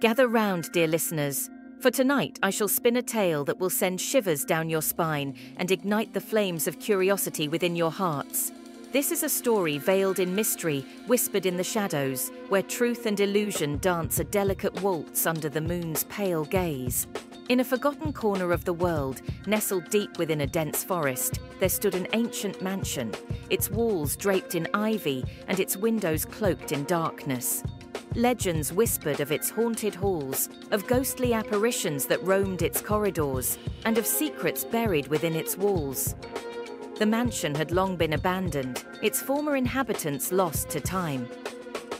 Gather round, dear listeners, for tonight I shall spin a tale that will send shivers down your spine and ignite the flames of curiosity within your hearts. This is a story veiled in mystery, whispered in the shadows, where truth and illusion dance a delicate waltz under the moon's pale gaze. In a forgotten corner of the world, nestled deep within a dense forest, there stood an ancient mansion, its walls draped in ivy and its windows cloaked in darkness. Legends whispered of its haunted halls, of ghostly apparitions that roamed its corridors, and of secrets buried within its walls. The mansion had long been abandoned, its former inhabitants lost to time.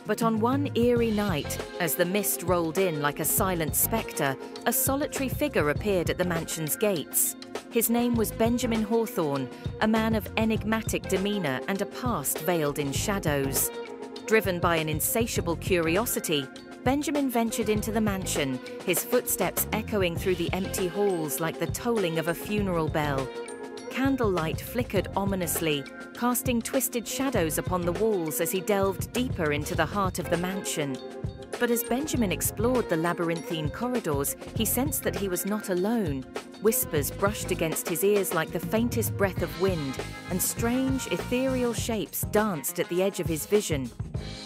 But on one eerie night, as the mist rolled in like a silent spectre, a solitary figure appeared at the mansion's gates. His name was Benjamin Hawthorne, a man of enigmatic demeanor and a past veiled in shadows. Driven by an insatiable curiosity, Benjamin ventured into the mansion, his footsteps echoing through the empty halls like the tolling of a funeral bell. Candlelight flickered ominously, casting twisted shadows upon the walls as he delved deeper into the heart of the mansion. But as Benjamin explored the labyrinthine corridors, he sensed that he was not alone. Whispers brushed against his ears like the faintest breath of wind, and strange, ethereal shapes danced at the edge of his vision.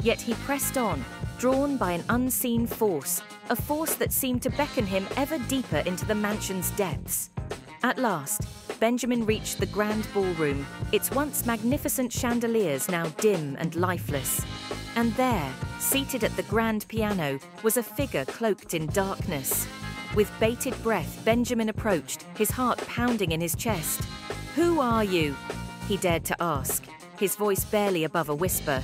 Yet he pressed on, drawn by an unseen force, a force that seemed to beckon him ever deeper into the mansion's depths. At last, Benjamin reached the grand ballroom, its once magnificent chandeliers now dim and lifeless. And there, seated at the grand piano, was a figure cloaked in darkness. With bated breath, Benjamin approached, his heart pounding in his chest. "Who are you?" he dared to ask, his voice barely above a whisper.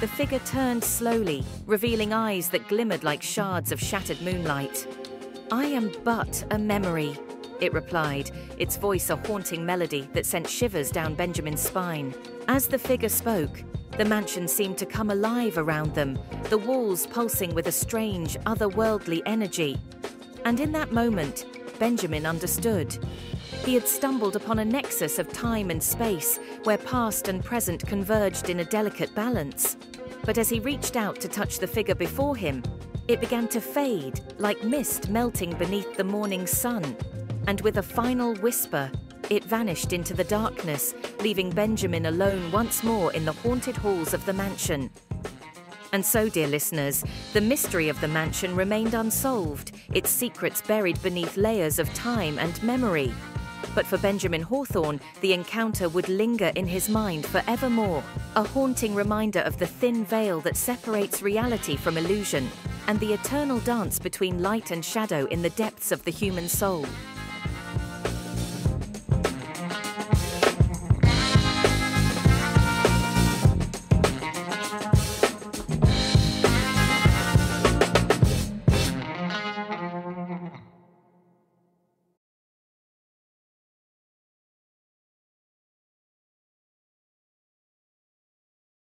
The figure turned slowly, revealing eyes that glimmered like shards of shattered moonlight. "I am but a memory," it replied, its voice a haunting melody that sent shivers down Benjamin's spine. As the figure spoke, the mansion seemed to come alive around them, the walls pulsing with a strange, otherworldly energy. And in that moment, Benjamin understood. He had stumbled upon a nexus of time and space, where past and present converged in a delicate balance. But as he reached out to touch the figure before him, it began to fade, like mist melting beneath the morning sun. And with a final whisper, it vanished into the darkness, leaving Benjamin alone once more in the haunted halls of the mansion. And so, dear listeners, the mystery of the mansion remained unsolved, its secrets buried beneath layers of time and memory. But for Benjamin Hawthorne, the encounter would linger in his mind forevermore, a haunting reminder of the thin veil that separates reality from illusion, and the eternal dance between light and shadow in the depths of the human soul.